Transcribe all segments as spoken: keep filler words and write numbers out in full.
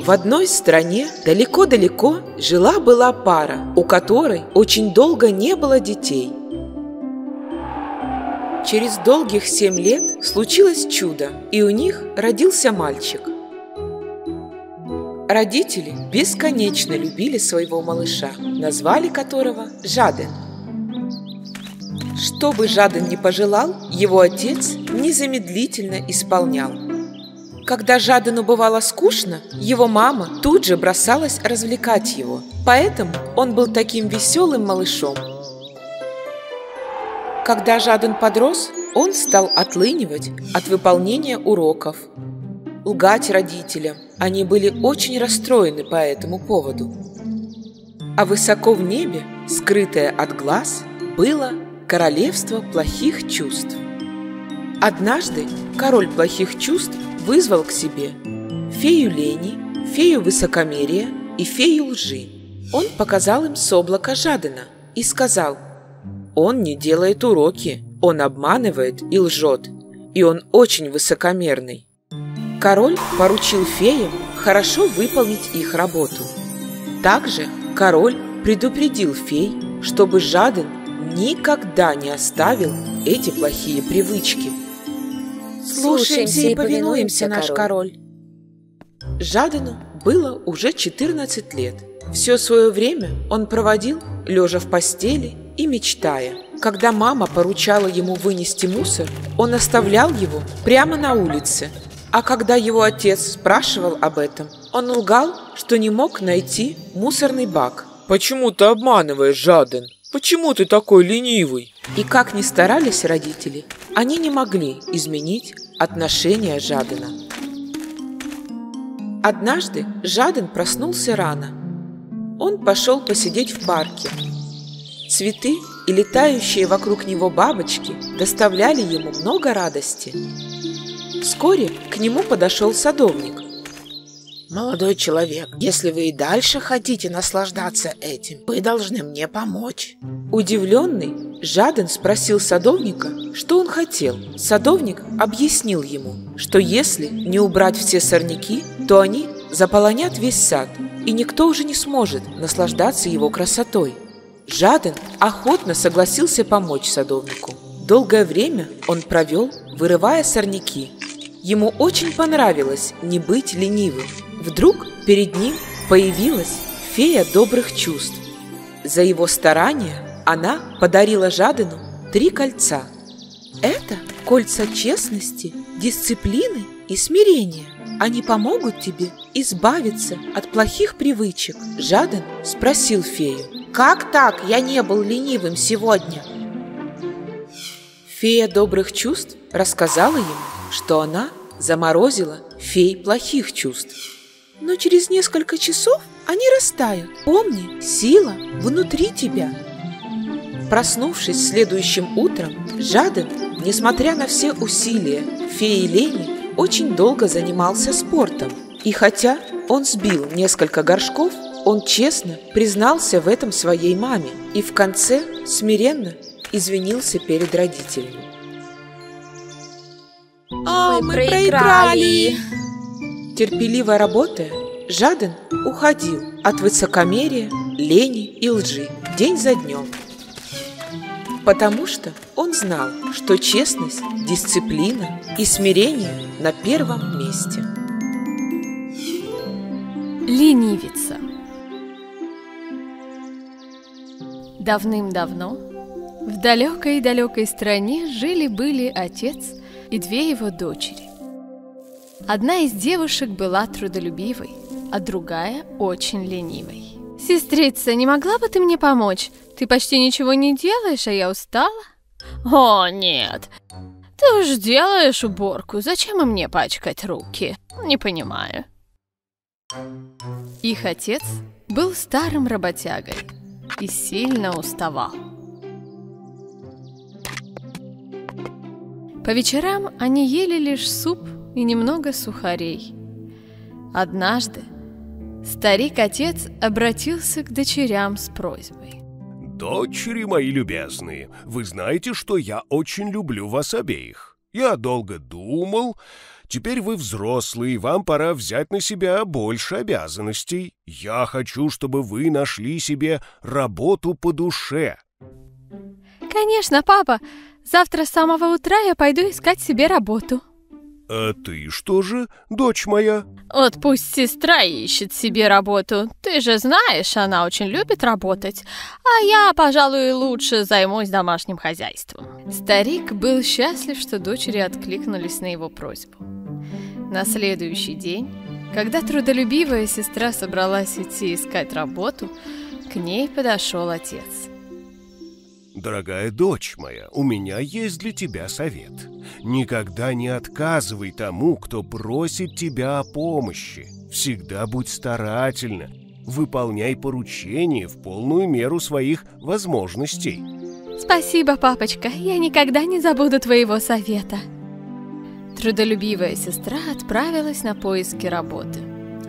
В одной стране далеко-далеко жила-была пара, у которой очень долго не было детей. Через долгих семь лет случилось чудо, и у них родился мальчик. Родители бесконечно любили своего малыша, назвали которого Жаден. Что бы Жаден ни пожелал, его отец незамедлительно исполнял. Когда Жадену бывало скучно, его мама тут же бросалась развлекать его, поэтому он был таким веселым малышом. Когда Жаден подрос, он стал отлынивать от выполнения уроков, лгать родителям. Они были очень расстроены по этому поводу. А высоко в небе, скрытое от глаз, было Королевство Плохих Чувств. Однажды король Плохих Чувств вызвал к себе фею лени, фею высокомерия и фею лжи. Он показал им с облака Жадена и сказал: «Он не делает уроки, он обманывает и лжет, и он очень высокомерный». Король поручил феям хорошо выполнить их работу. Также король предупредил фей, чтобы Жаден никогда не оставил эти плохие привычки. «Слушаемся и повинуемся, наш король». Жадену было уже четырнадцать лет. Все свое время он проводил, лежа в постели и мечтая. Когда мама поручала ему вынести мусор, он оставлял его прямо на улице. А когда его отец спрашивал об этом, он лгал, что не мог найти мусорный бак. «Почему ты обманываешь, Жаден? Почему ты такой ленивый?» И как ни старались родители, они не могли изменить отношение Жадена. Однажды Жаден проснулся рано. Он пошел посидеть в парке. Цветы и летающие вокруг него бабочки доставляли ему много радости. Вскоре к нему подошел садовник. «Молодой человек, если вы и дальше хотите наслаждаться этим, вы должны мне помочь». Удивленный, Жаден спросил садовника, что он хотел. Садовник объяснил ему, что если не убрать все сорняки, то они заполонят весь сад, и никто уже не сможет наслаждаться его красотой. Жаден охотно согласился помочь садовнику. Долгое время он провел, вырывая сорняки. Ему очень понравилось не быть ленивым. Вдруг перед ним появилась фея добрых чувств. За его старания она подарила Жадену три кольца. «Это кольца честности, дисциплины и смирения. Они помогут тебе избавиться от плохих привычек». Жаден спросил фею: «Как так? Я не был ленивым сегодня». Фея добрых чувств рассказала ему, что она заморозила фей плохих чувств. «Но через несколько часов они растают. Помни, сила внутри тебя». Проснувшись следующим утром, Жаден, несмотря на все усилия феи лени, очень долго занимался спортом. И хотя он сбил несколько горшков, он честно признался в этом своей маме и в конце смиренно извинился перед родителями. «О, мы проиграли!» Терпеливо работая, Жаден уходил от высокомерия, лени и лжи день за днем, потому что он знал, что честность, дисциплина и смирение на первом месте. Ленивица. Давным-давно в далекой-далекой стране жили-были отец и две его дочери. Одна из девушек была трудолюбивой, а другая очень ленивой. «Сестрица, не могла бы ты мне помочь? Ты почти ничего не делаешь, а я устала». «О, нет, ты уж делаешь уборку, зачем и мне пачкать руки? Не понимаю». Их отец был старым работягой и сильно уставал. По вечерам они ели лишь суп и немного сухарей. Однажды старик-отец обратился к дочерям с просьбой: «Дочери мои любезные, вы знаете, что я очень люблю вас обеих. Я долго думал, Теперь вы взрослые, вам пора взять на себя больше обязанностей. Я хочу, чтобы вы нашли себе работу по душе». «Конечно, папа. Завтра с самого утра я пойду искать себе работу». «А ты что же, дочь моя?» «Вот пусть сестра ищет себе работу. Ты же знаешь, она очень любит работать. А я, пожалуй, лучше займусь домашним хозяйством». Старик был счастлив, что дочери откликнулись на его просьбу. На следующий день, когда трудолюбивая сестра собралась идти искать работу, к ней подошел отец. «Дорогая дочь моя, у меня есть для тебя совет. Никогда не отказывай тому, кто просит тебя о помощи. Всегда будь старательна. Выполняй поручения в полную меру своих возможностей». «Спасибо, папочка. Я никогда не забуду твоего совета». Трудолюбивая сестра отправилась на поиски работы.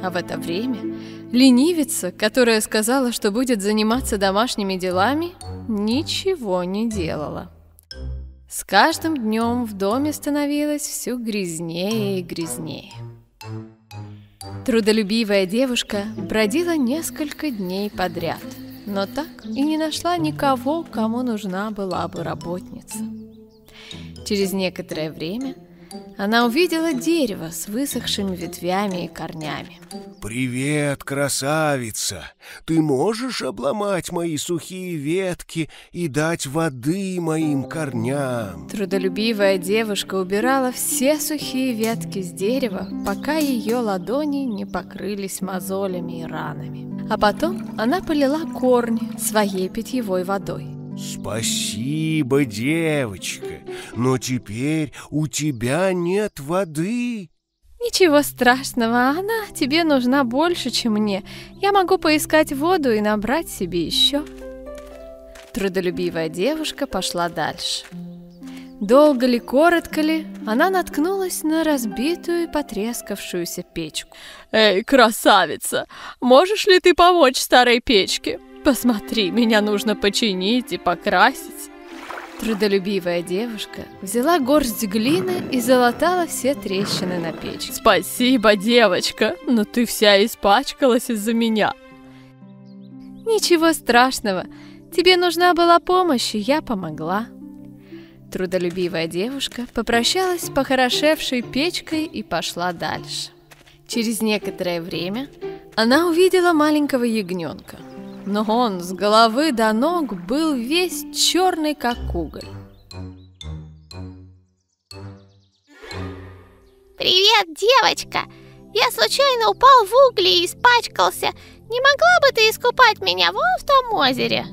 А в это время ленивица, которая сказала, что будет заниматься домашними делами, ничего не делала. С каждым днем в доме становилось все грязнее и грязнее. Трудолюбивая девушка бродила несколько дней подряд, но так и не нашла никого, кому нужна была бы работница. Через некоторое время она увидела дерево с высохшими ветвями и корнями. «Привет, красавица! Ты можешь обломать мои сухие ветки и дать воды моим корням?» Трудолюбивая девушка убирала все сухие ветки с дерева, пока ее ладони не покрылись мозолями и ранами. А потом она полила корни своей питьевой водой. «Спасибо, девочка, но теперь у тебя нет воды». «Ничего страшного, она тебе нужна больше, чем мне. Я могу поискать воду и набрать себе еще». Трудолюбивая девушка пошла дальше. Долго ли, коротко ли, она наткнулась на разбитую и потрескавшуюся печку. «Эй, красавица, можешь ли ты помочь старой печке? Посмотри, меня нужно починить и покрасить». Трудолюбивая девушка взяла горсть глины и залатала все трещины на печке. «Спасибо, девочка, но ты вся испачкалась из-за меня». «Ничего страшного, тебе нужна была помощь, и я помогла». Трудолюбивая девушка попрощалась с похорошевшей печкой и пошла дальше. Через некоторое время она увидела маленького ягненка. Но он с головы до ног был весь черный, как уголь. «Привет, девочка! Я случайно упал в угли и испачкался. Не могла бы ты искупать меня вон в том озере?»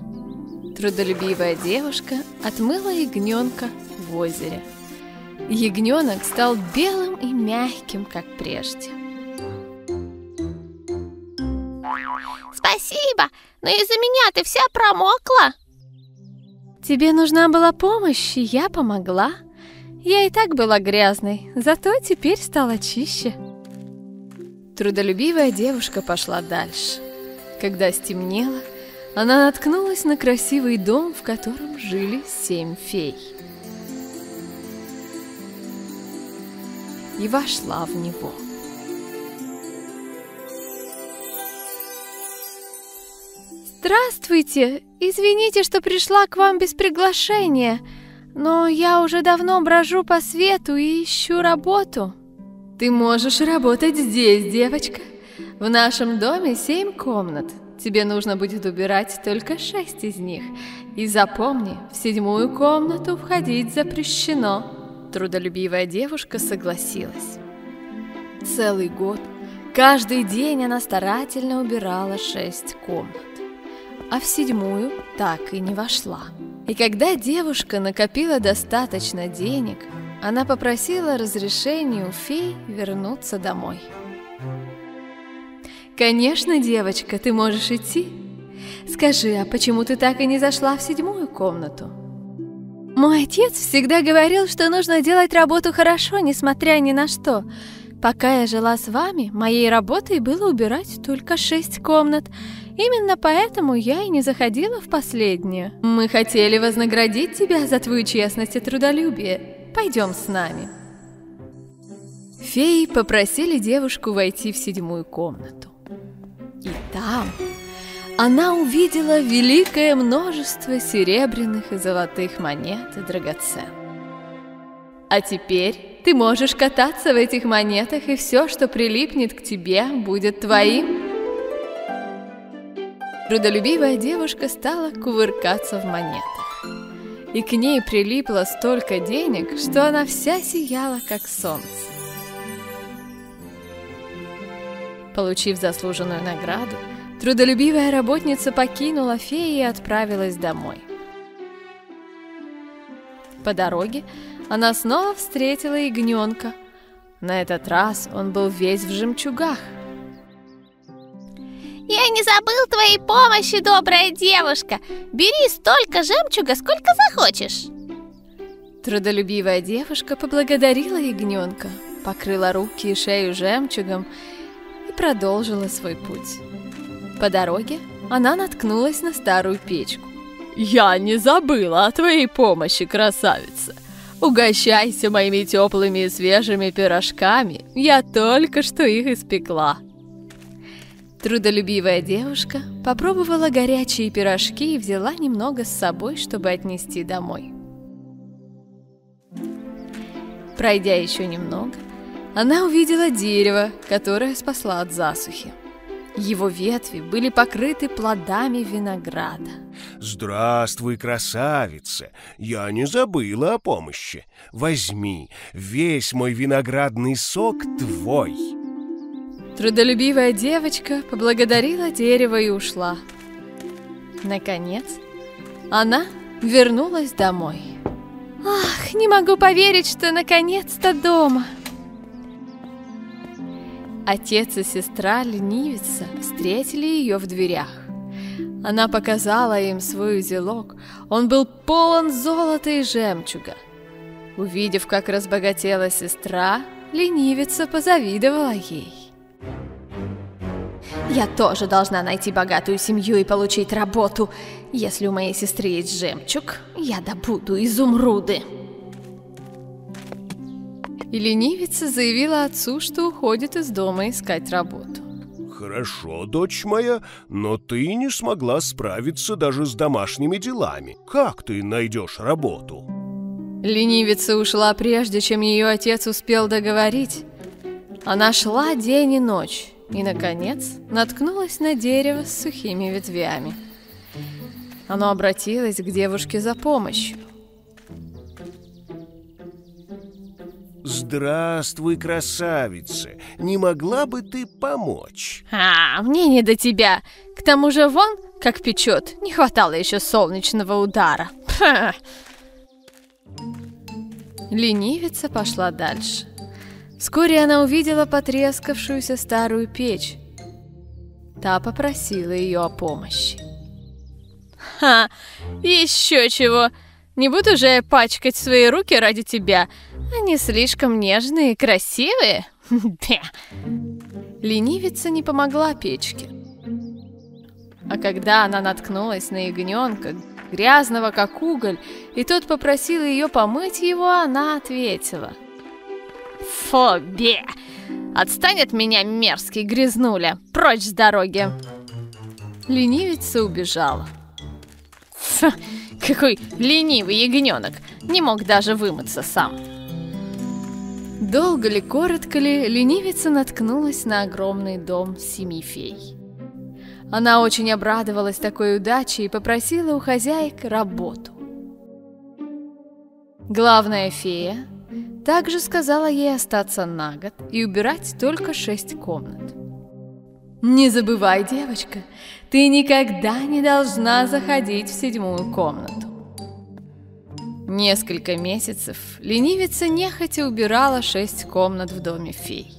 Трудолюбивая девушка отмыла ягненка в озере. Ягненок стал белым и мягким, как прежде. «Спасибо, но из-за меня ты вся промокла». «Тебе нужна была помощь, и я помогла. Я и так была грязной, зато теперь стала чище». Трудолюбивая девушка пошла дальше. Когда стемнело, она наткнулась на красивый дом, в котором жили семь фей. И вошла в него. «Здравствуйте! Извините, что пришла к вам без приглашения, но я уже давно брожу по свету и ищу работу». «Ты можешь работать здесь, девочка. В нашем доме семь комнат. Тебе нужно будет убирать только шесть из них. И запомни, в седьмую комнату входить запрещено». Трудолюбивая девушка согласилась. Целый год, каждый день она старательно убирала шесть комнат, а в седьмую так и не вошла. И когда девушка накопила достаточно денег, она попросила разрешения у фей вернуться домой. «Конечно, девочка, ты можешь идти. Скажи, а почему ты так и не зашла в седьмую комнату?» «Мой отец всегда говорил, что нужно делать работу хорошо, несмотря ни на что. Пока я жила с вами, моей работой было убирать только шесть комнат. Именно поэтому я и не заходила в последнюю. Мы хотели вознаградить тебя за твою честность и трудолюбие. Пойдем с нами». Феи попросили девушку войти в седьмую комнату. И там она увидела великое множество серебряных и золотых монет и драгоценных. А теперь ты можешь кататься в этих монетах, и все, что прилипнет к тебе, будет твоим. Трудолюбивая девушка стала кувыркаться в монетах. И к ней прилипло столько денег, что она вся сияла, как солнце. Получив заслуженную награду, трудолюбивая работница покинула феи и отправилась домой. По дороге она снова встретила ягненка. На этот раз он был весь в жемчугах. «Я не забыл твоей помощи, добрая девушка! Бери столько жемчуга, сколько захочешь!» Трудолюбивая девушка поблагодарила ягненка, покрыла руки и шею жемчугом и продолжила свой путь. По дороге она наткнулась на старую печку. «Я не забыла о твоей помощи, красавица! Угощайся моими теплыми и свежими пирожками, я только что их испекла!» Трудолюбивая девушка попробовала горячие пирожки и взяла немного с собой, чтобы отнести домой. Пройдя еще немного, она увидела дерево, которое спасла от засухи. Его ветви были покрыты плодами винограда. «Здравствуй, красавица! Я не забыла о помощи. Возьми, весь мой виноградный сок твой!» Трудолюбивая девочка поблагодарила дерево и ушла. Наконец, она вернулась домой. «Ах, не могу поверить, что наконец-то дома!» Отец и сестра ленивица встретили ее в дверях. Она показала им свой узелок. Он был полон золота и жемчуга. Увидев, как разбогатела сестра, ленивица позавидовала ей. «Я тоже должна найти богатую семью и получить работу. Если у моей сестры есть жемчуг, я добуду изумруды». И ленивица заявила отцу, что уходит из дома искать работу. «Хорошо, дочь моя, но ты не смогла справиться даже с домашними делами. Как ты найдешь работу?» Ленивица ушла, прежде чем ее отец успел договорить. Она шла день и ночь и, наконец, наткнулась на дерево с сухими ветвями. Оно обратилось к девушке за помощью. «Здравствуй, красавица! Не могла бы ты помочь?» «А, мне не до тебя! К тому же вон, как печет, не хватало еще солнечного удара!» Ха! Ленивица пошла дальше. Вскоре она увидела потрескавшуюся старую печь. Та попросила ее о помощи. «Ха! Еще чего! Не буду же я пачкать свои руки ради тебя! Они слишком нежные и красивые!» Ленивица не помогла печке. А когда она наткнулась на ягненка, грязного как уголь, и тот попросил ее помыть его, она ответила: «Фу, бе! Отстань от меня, мерзкий грязнуля! Прочь с дороги!» Ленивица убежала. «Фу, какой ленивый ягненок! Не мог даже вымыться сам!» Долго ли, коротко ли, ленивица наткнулась на огромный дом семи фей. Она очень обрадовалась такой удаче и попросила у хозяек работу. Главная фея также сказала ей остаться на год и убирать только шесть комнат. «Не забывай, девочка, ты никогда не должна заходить в седьмую комнату». Несколько месяцев ленивица нехотя убирала шесть комнат в доме фей.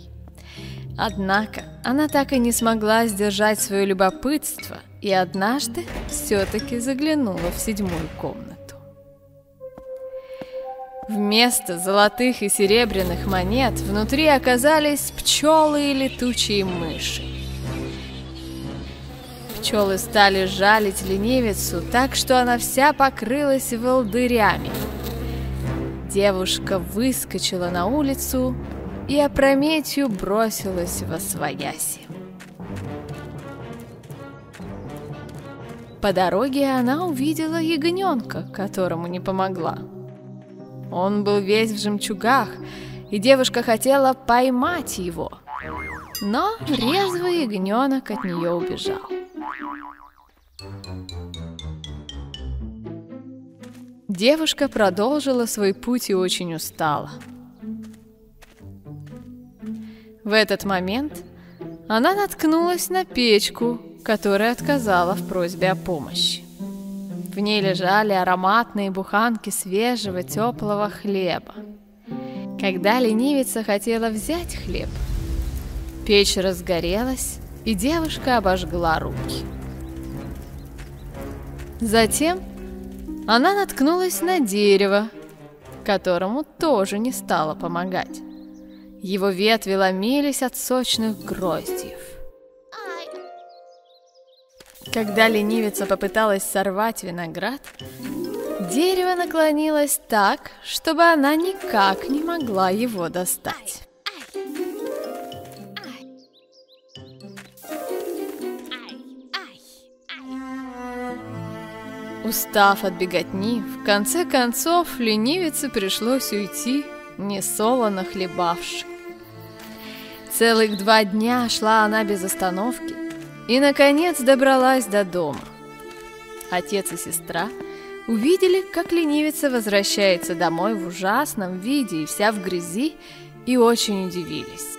Однако она так и не смогла сдержать свое любопытство и однажды все-таки заглянула в седьмую комнату. Вместо золотых и серебряных монет внутри оказались пчелы и летучие мыши. Пчелы стали жалить ленивицу так, что она вся покрылась волдырями. Девушка выскочила на улицу и опрометью бросилась восвояси. По дороге она увидела ягненка, которому не помогла. Он был весь в жемчугах, и девушка хотела поймать его, но резвый ягненок от нее убежал. Девушка продолжила свой путь и очень устала. В этот момент она наткнулась на печку, которая отказала в просьбе о помощи. В ней лежали ароматные буханки свежего теплого хлеба. Когда ленивица хотела взять хлеб, печь разгорелась, и девушка обожгла руки. Затем она наткнулась на дерево, которому тоже не стала помогать. Его ветви ломились от сочных гроздьев. Когда ленивица попыталась сорвать виноград, дерево наклонилось так, чтобы она никак не могла его достать. Устав от беготни, в конце концов ленивице пришлось уйти, несолоно хлебавши. Целых два дня шла она без остановки и, наконец, добралась до дома. Отец и сестра увидели, как ленивица возвращается домой в ужасном виде и вся в грязи, и очень удивились.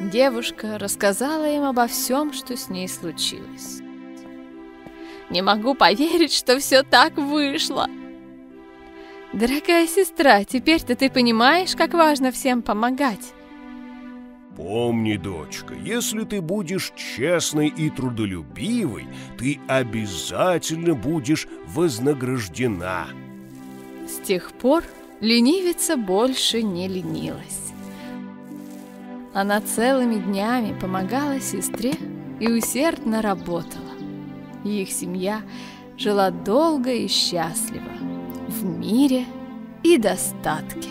Девушка рассказала им обо всем, что с ней случилось. «Не могу поверить, что все так вышло!» «Дорогая сестра, теперь-то ты понимаешь, как важно всем помогать!» «Помни, дочка, если ты будешь честной и трудолюбивой, ты обязательно будешь вознаграждена!» С тех пор ленивица больше не ленилась. Она целыми днями помогала сестре и усердно работала. И их семья жила долго и счастливо, в мире и достатке.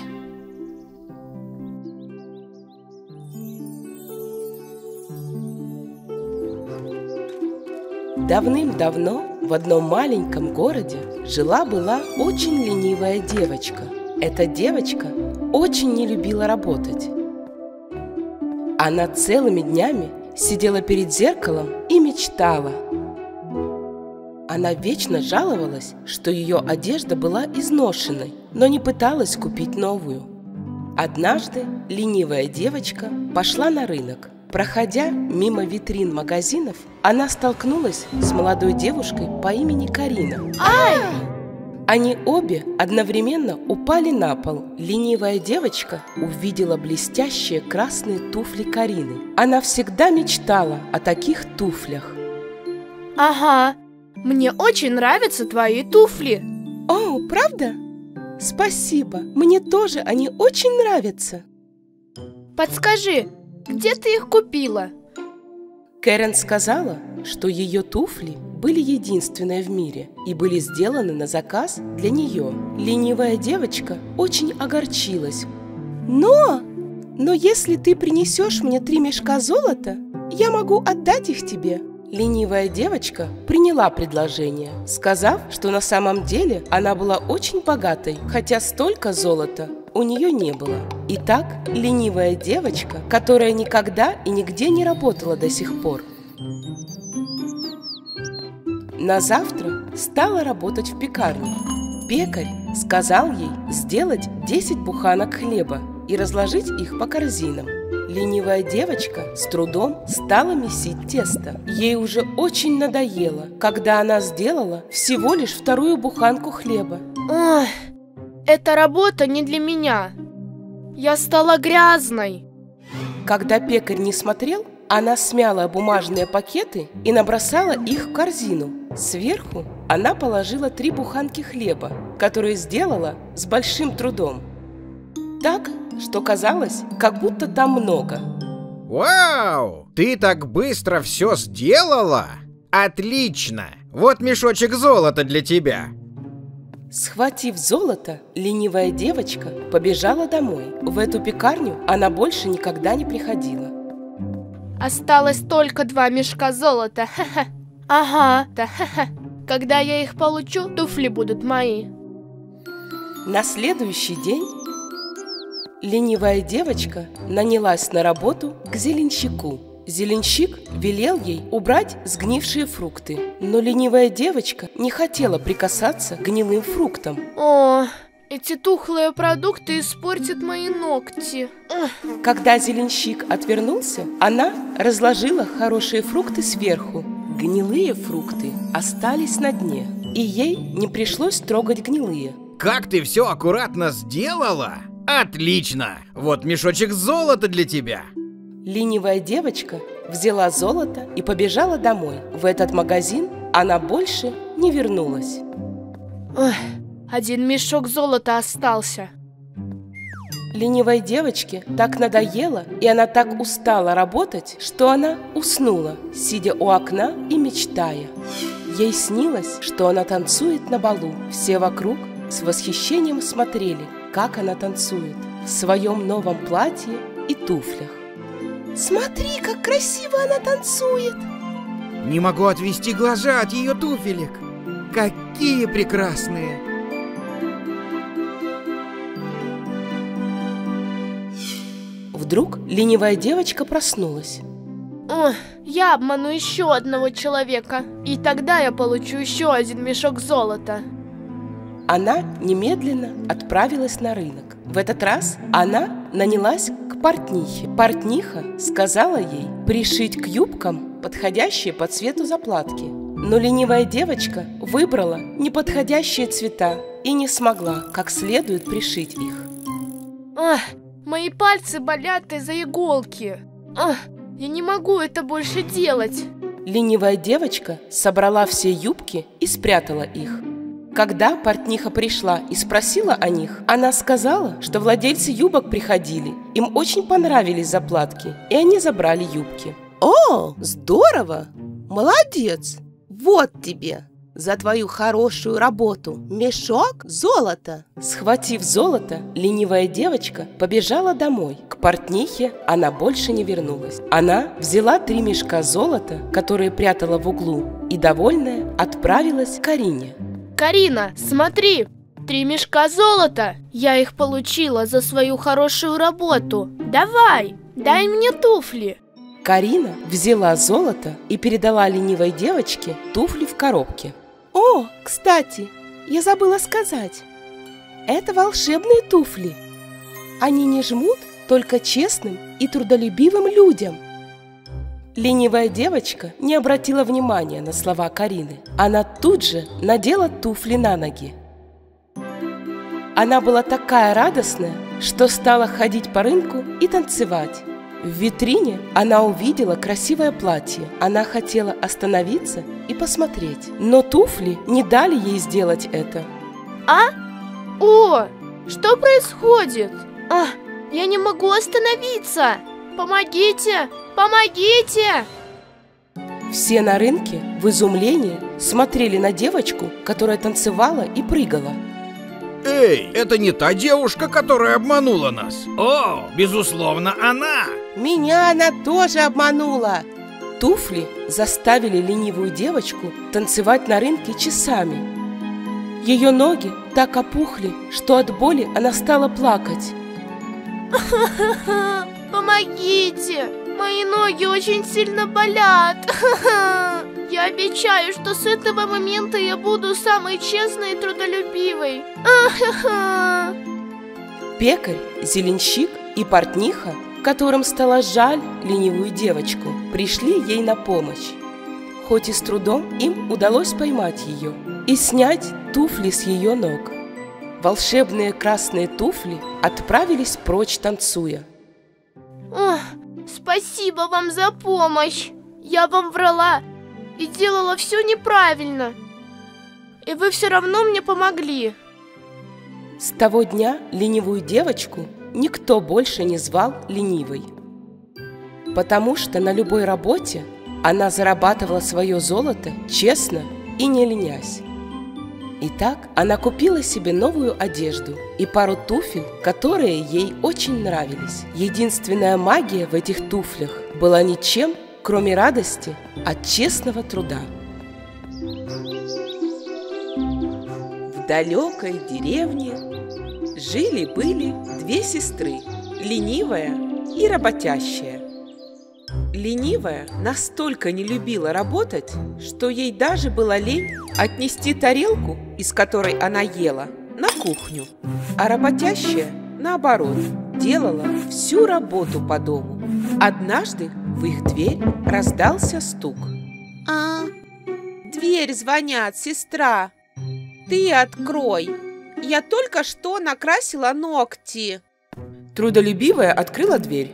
Давным-давно в одном маленьком городе жила-была очень ленивая девочка. Эта девочка очень не любила работать. Она целыми днями сидела перед зеркалом и мечтала. Она вечно жаловалась, что ее одежда была изношенной, но не пыталась купить новую. Однажды ленивая девочка пошла на рынок. Проходя мимо витрин магазинов, она столкнулась с молодой девушкой по имени Карина. Ай! Они обе одновременно упали на пол. Ленивая девочка увидела блестящие красные туфли Карины. Она всегда мечтала о таких туфлях. Ага. Мне очень нравятся твои туфли. О, правда? Спасибо, мне тоже они очень нравятся. Подскажи, где ты их купила? Кэрен сказала, что ее туфли были единственные в мире и были сделаны на заказ для нее. Ленивая девочка очень огорчилась. Но, но если ты принесешь мне три мешка золота, я могу отдать их тебе. Ленивая девочка приняла предложение, сказав, что на самом деле она была очень богатой, хотя столько золота у нее не было. Итак, ленивая девочка, которая никогда и нигде не работала до сих пор, на завтра стала работать в пекарне. Пекарь сказал ей сделать десять буханок хлеба и разложить их по корзинам. Ленивая девочка с трудом стала месить тесто. Ей уже очень надоело, когда она сделала всего лишь вторую буханку хлеба. Ой, эта работа не для меня. Я стала грязной. Когда пекарь не смотрел, она смяла бумажные пакеты и набросала их в корзину. Сверху она положила три буханки хлеба, которые сделала с большим трудом. Так, что казалось, как будто там много. Вау! Ты так быстро все сделала? Отлично! Вот мешочек золота для тебя. Схватив золото, ленивая девочка побежала домой. В эту пекарню она больше никогда не приходила. Осталось только два мешка золота. Ха-ха. Ага. Ха-ха. Когда я их получу, туфли будут мои. На следующий день ленивая девочка нанялась на работу к зеленщику. Зеленщик велел ей убрать сгнившие фрукты, но ленивая девочка не хотела прикасаться к гнилым фруктам. О, эти тухлые продукты испортят мои ногти. Когда зеленщик отвернулся, она разложила хорошие фрукты сверху. Гнилые фрукты остались на дне, и ей не пришлось трогать гнилые. Как ты все аккуратно сделала? Отлично! Вот мешочек золота для тебя. Ленивая девочка взяла золото и побежала домой. В этот магазин она больше не вернулась. Ой, один мешок золота остался. Ленивой девочке так надоело, и она так устала работать, что она уснула, сидя у окна и мечтая. Ей снилось, что она танцует на балу. Все вокруг с восхищением смотрели, как она танцует в своем новом платье и туфлях. Смотри, как красиво она танцует! Не могу отвести глаза от ее туфелек! Какие прекрасные! Вдруг ленивая девочка проснулась. О, я обману еще одного человека, и тогда я получу еще один мешок золота. Она немедленно отправилась на рынок. В этот раз она нанялась к портнихе. Портниха сказала ей пришить к юбкам подходящие по цвету заплатки. Но ленивая девочка выбрала неподходящие цвета и не смогла как следует пришить их. Ах, мои пальцы болят из-за иголки. Ах, я не могу это больше делать. Ленивая девочка собрала все юбки и спрятала их. Когда портниха пришла и спросила о них, она сказала, что владельцы юбок приходили, им очень понравились заплатки, и они забрали юбки. О, здорово! Молодец! Вот тебе за твою хорошую работу мешок золота! Схватив золото, ленивая девочка побежала домой. К портнихе она больше не вернулась. Она взяла три мешка золота, которые прятала в углу, и, довольная, отправилась к Карине. Карина, смотри, три мешка золота. Я их получила за свою хорошую работу. Давай, дай мне туфли. Карина взяла золото и передала ленивой девочке туфли в коробке. О, кстати, я забыла сказать. Это волшебные туфли. Они не жмут только честным и трудолюбивым людям. Ленивая девочка не обратила внимания на слова Карины. Она тут же надела туфли на ноги. Она была такая радостная, что стала ходить по рынку и танцевать. В витрине она увидела красивое платье. Она хотела остановиться и посмотреть, но туфли не дали ей сделать это. А? О, что происходит? А, я не могу остановиться! Помогите! Помогите! Все на рынке в изумлении смотрели на девочку, которая танцевала и прыгала. Эй, это не та девушка, которая обманула нас. О, безусловно, она. Меня она тоже обманула. Туфли заставили ленивую девочку танцевать на рынке часами. Ее ноги так опухли, что от боли она стала плакать. Помогите! Мои ноги очень сильно болят. Я обещаю, что с этого момента я буду самой честной и трудолюбивой. Пекарь, зеленщик и портниха, которым стало жаль ленивую девочку, пришли ей на помощь. Хоть и с трудом им удалось поймать ее и снять туфли с ее ног. Волшебные красные туфли отправились прочь, танцуя. Ох, спасибо вам за помощь. Я вам врала и делала все неправильно. И вы все равно мне помогли. С того дня ленивую девочку никто больше не звал ленивой, потому что на любой работе она зарабатывала свое золото честно и не ленясь. Итак, она купила себе новую одежду и пару туфель, которые ей очень нравились. Единственная магия в этих туфлях была ничем, кроме радости от честного труда. В далекой деревне жили-были две сестры, ленивая и работящая. Ленивая настолько не любила работать, что ей даже была лень отнести тарелку, из которой она ела, на кухню. А работящая, наоборот, делала всю работу по дому. Однажды в их дверь раздался стук. А, дверь звонят, сестра. Ты открой. Я только что накрасила ногти. Трудолюбивая открыла дверь.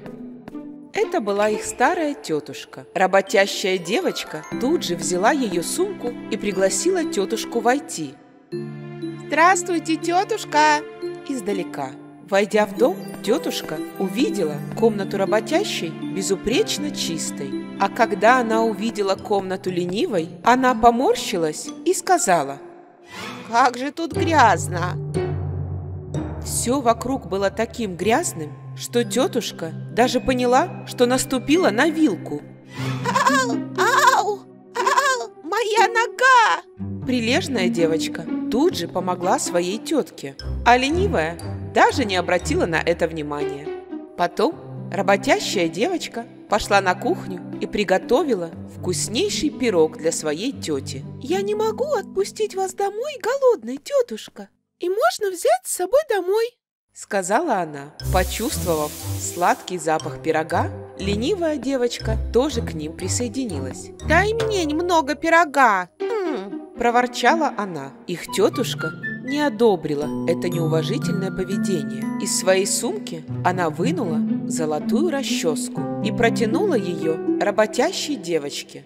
Это была их старая тетушка. Работящая девочка тут же взяла ее сумку и пригласила тетушку войти. «Здравствуйте, тетушка!» Издалека. Войдя в дом, тетушка увидела комнату работящей безупречно чистой. А когда она увидела комнату ленивой, она поморщилась и сказала: «Как же тут грязно!» Все вокруг было таким грязным, что тетушка даже поняла, что наступила на вилку. «Ау! Ау! Ау! Моя нога!» Прилежная девочка тут же помогла своей тетке, а ленивая даже не обратила на это внимания. Потом работящая девочка пошла на кухню и приготовила вкуснейший пирог для своей тети. «Я не могу отпустить вас домой голодной, тетушка, и можно взять с собой домой», — сказала она. Почувствовав сладкий запах пирога, ленивая девочка тоже к ним присоединилась. «Дай мне немного пирога!» м-м, проворчала она. Их тетушка не одобрила это неуважительное поведение. Из своей сумки она вынула золотую расческу и протянула ее работящей девочке.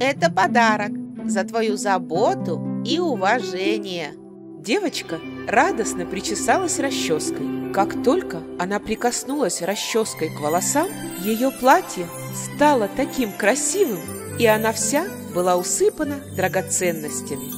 «Это подарок за твою заботу и уважение!» Девочка радостно причесалась расческой. Как только она прикоснулась расческой к волосам, ее платье стало таким красивым, и она вся была усыпана драгоценностями.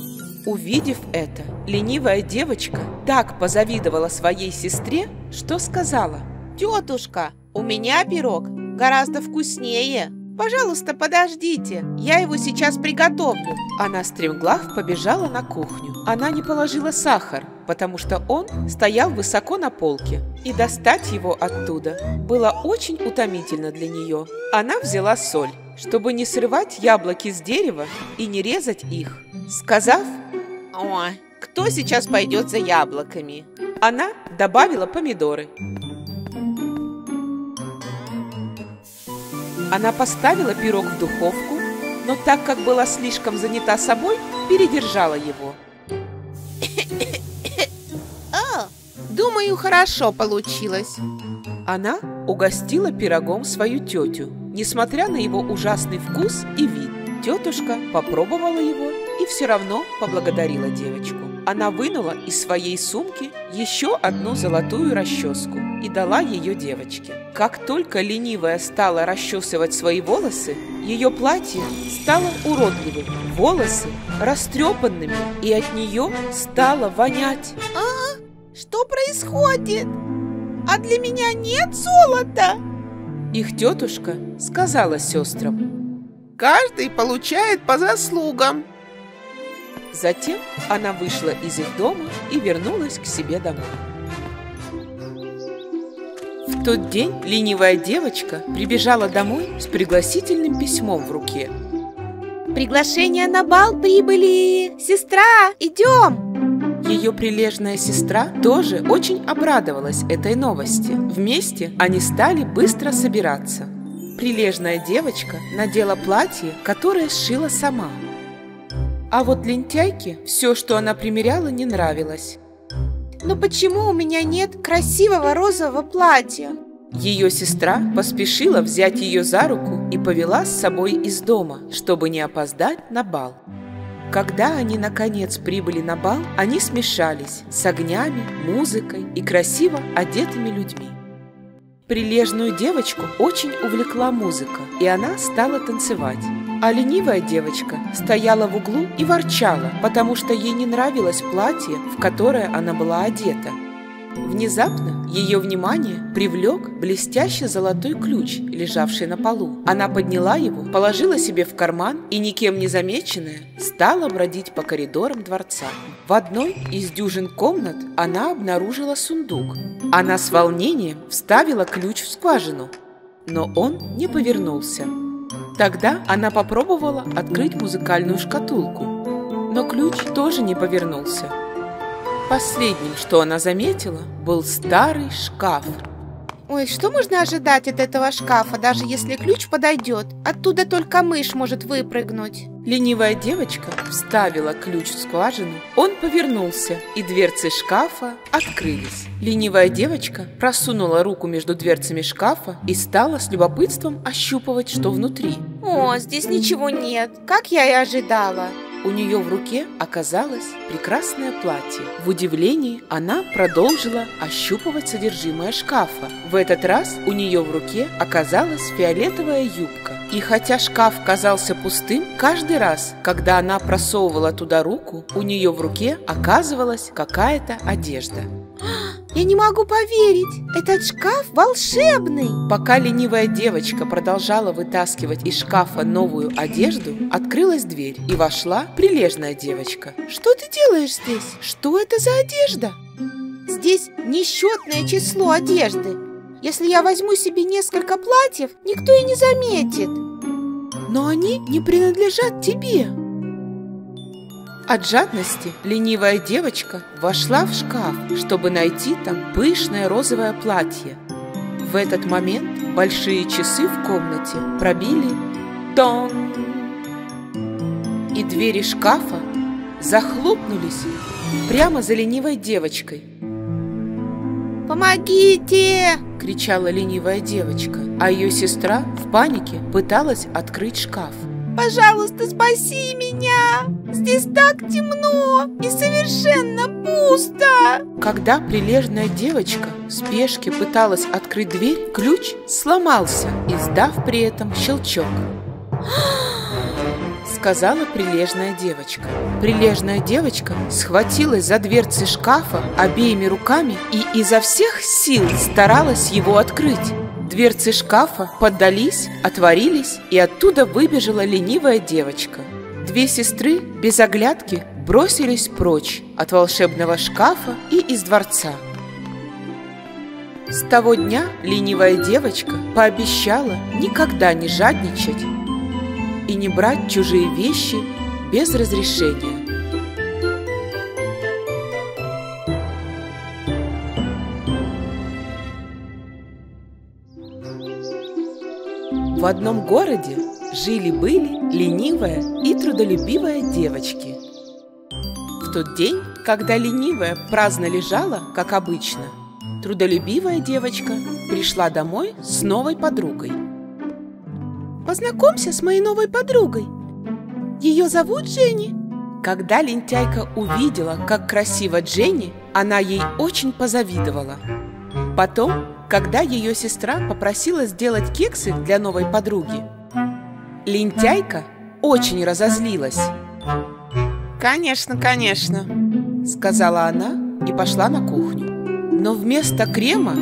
Увидев это, ленивая девочка так позавидовала своей сестре, что сказала: «Тетушка, у меня пирог гораздо вкуснее. Пожалуйста, подождите, я его сейчас приготовлю». Она стремглав побежала на кухню. Она не положила сахар, потому что он стоял высоко на полке, и достать его оттуда было очень утомительно для нее. Она взяла соль, чтобы не срывать яблоки с дерева и не резать их, сказав: «О, кто сейчас пойдет за яблоками?» Она добавила помидоры. Она поставила пирог в духовку, но так как была слишком занята собой, передержала его. «О, думаю, хорошо получилось». Она угостила пирогом свою тетю, несмотря на его ужасный вкус и вид. Тетушка попробовала его и все равно поблагодарила девочку. Она вынула из своей сумки еще одну золотую расческу и дала ее девочке. Как только ленивая стала расчесывать свои волосы, ее платье стало уродливым, волосы растрепанными, и от нее стало вонять. «А, что происходит? А для меня нет золота?» Их тетушка сказала сестрам: «Каждый получает по заслугам». Затем она вышла из их дома и вернулась к себе домой. В тот день ленивая девочка прибежала домой с пригласительным письмом в руке. «Приглашения на бал прибыли! Сестра, идем!» Ее прилежная сестра тоже очень обрадовалась этой новости. Вместе они стали быстро собираться. Прилежная девочка надела платье, которое сшила сама. А вот лентяйке все, что она примеряла, не нравилось. «Но почему у меня нет красивого розового платья?» Ее сестра поспешила взять ее за руку и повела с собой из дома, чтобы не опоздать на бал. Когда они наконец прибыли на бал, они смешались с огнями, музыкой и красиво одетыми людьми. Прилежную девочку очень увлекла музыка, и она стала танцевать. А ленивая девочка стояла в углу и ворчала, потому что ей не нравилось платье, в которое она была одета. Внезапно ее внимание привлек блестящий золотой ключ, лежавший на полу. Она подняла его, положила себе в карман и, никем не замеченная, стала бродить по коридорам дворца. В одной из дюжин комнат она обнаружила сундук. Она с волнением вставила ключ в скважину, но он не повернулся. Тогда она попробовала открыть музыкальную шкатулку, но ключ тоже не повернулся. Последним, что она заметила, был старый шкаф. Ой, что можно ожидать от этого шкафа, даже если ключ подойдет? Оттуда только мышь может выпрыгнуть. Ленивая девочка вставила ключ в скважину, он повернулся, и дверцы шкафа открылись. Ленивая девочка просунула руку между дверцами шкафа и стала с любопытством ощупывать, что внутри. О, здесь ничего нет, как я и ожидала. У нее в руке оказалось прекрасное платье. В удивлении она продолжила ощупывать содержимое шкафа. В этот раз у нее в руке оказалась фиолетовая юбка. И хотя шкаф казался пустым, каждый раз, когда она просовывала туда руку, у нее в руке оказывалась какая-то одежда. Я не могу поверить, этот шкаф волшебный! Пока ленивая девочка продолжала вытаскивать из шкафа новую одежду, открылась дверь и вошла прилежная девочка. Что ты делаешь здесь? Что это за одежда? Здесь несчетное число одежды. Если я возьму себе несколько платьев, никто и не заметит. Но они не принадлежат тебе. От жадности ленивая девочка вошла в шкаф, чтобы найти там пышное розовое платье. В этот момент большие часы в комнате пробили тон, и двери шкафа захлопнулись прямо за ленивой девочкой. «Помогите!» – кричала ленивая девочка, а ее сестра в панике пыталась открыть шкаф. «Пожалуйста, спаси меня! Здесь так темно и совершенно пусто!» Когда прилежная девочка в спешке пыталась открыть дверь, ключ сломался, издав при этом щелчок. Сказала прилежная девочка. Прилежная девочка схватилась за дверцы шкафа обеими руками и изо всех сил старалась его открыть. Дверцы шкафа поддались, отворились, и оттуда выбежала ленивая девочка. Две сестры без оглядки бросились прочь от волшебного шкафа и из дворца. С того дня ленивая девочка пообещала никогда не жадничать и не брать чужие вещи без разрешения. В одном городе жили-были ленивая и трудолюбивая девочки. В тот день, когда ленивая праздно лежала, как обычно, трудолюбивая девочка пришла домой с новой подругой. «Познакомься с моей новой подругой. Ее зовут Дженни». Когда лентяйка увидела, как красива Дженни, она ей очень позавидовала. Потом, когда ее сестра попросила сделать кексы для новой подруги, лентяйка очень разозлилась. «Конечно, конечно», — сказала она и пошла на кухню. Но вместо крема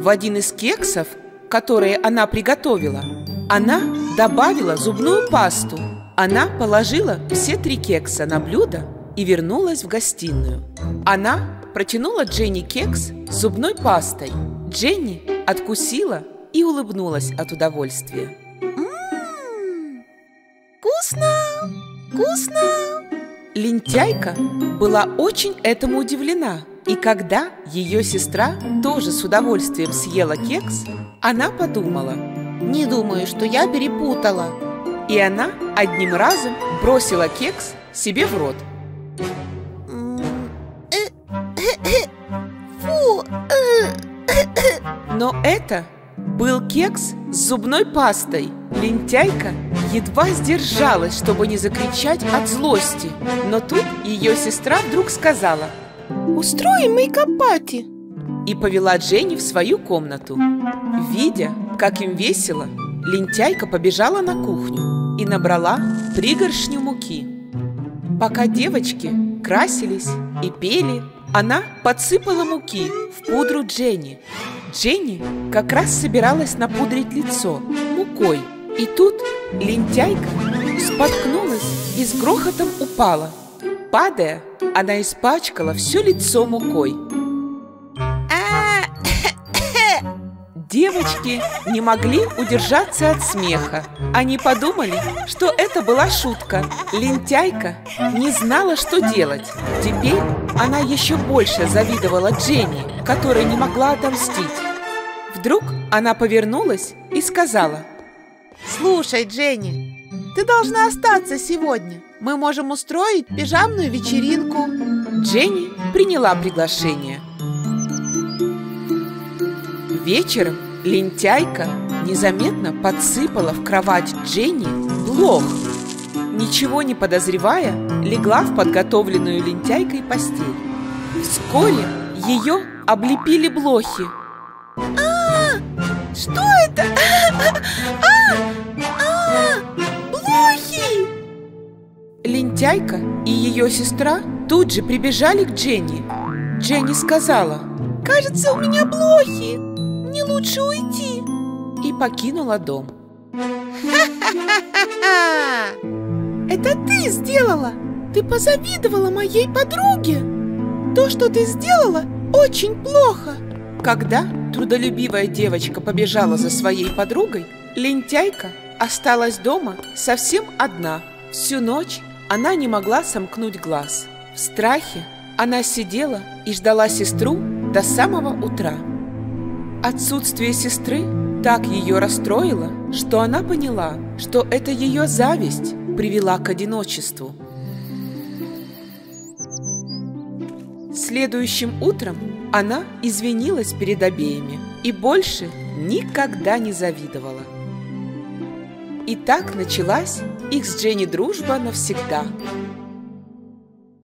в один из кексов, которые она приготовила, она добавила зубную пасту. Она положила все три кекса на блюдо и вернулась в гостиную. Она протянула Дженни кекс с зубной пастой. Дженни откусила и улыбнулась от удовольствия. «М-м-м, вкусно! Вкусно!» Лентяйка была очень этому удивлена. И когда ее сестра тоже с удовольствием съела кекс, она подумала: «Не думаю, что я перепутала». И она одним разом бросила кекс себе в рот. Но это был кекс с зубной пастой. Лентяйка едва сдержалась, чтобы не закричать от злости. Но тут ее сестра вдруг сказала: «Устроим мейкап-пати!» и повела Дженни в свою комнату. Видя, как им весело, лентяйка побежала на кухню. и набрала пригоршню муки. Пока девочки красились и пели, она подсыпала муки в пудру Дженни. Дженни как раз собиралась напудрить лицо мукой, и тут лентяйка споткнулась и с грохотом упала. Падая, она испачкала все лицо мукой. Девочки не могли удержаться от смеха. Они подумали, что это была шутка. Лентяйка не знала, что делать. Теперь она еще больше завидовала Дженни, которая не могла отомстить. Вдруг она повернулась и сказала: «Слушай, Дженни, ты должна остаться сегодня. Мы можем устроить пижамную вечеринку». Дженни приняла приглашение. Вечером лентяйка незаметно подсыпала в кровать Дженни блох. Ничего не подозревая, легла в подготовленную лентяйкой постель. Вскоре ее облепили блохи. А, что это? А, а, блохи! Лентяйка и ее сестра тут же прибежали к Дженни. Дженни сказала: «Кажется, у меня блохи. Мне лучше уйти!» И покинула дом. Ха-ха-ха-ха! Это ты сделала! Ты позавидовала моей подруге! То, что ты сделала, очень плохо! Когда трудолюбивая девочка побежала за своей подругой, лентяйка осталась дома совсем одна. Всю ночь она не могла сомкнуть глаз. В страхе она сидела и ждала сестру до самого утра. Отсутствие сестры так ее расстроило, что она поняла, что это ее зависть привела к одиночеству. Следующим утром она извинилась перед обеими и больше никогда не завидовала. И так началась их с Дженни дружба навсегда.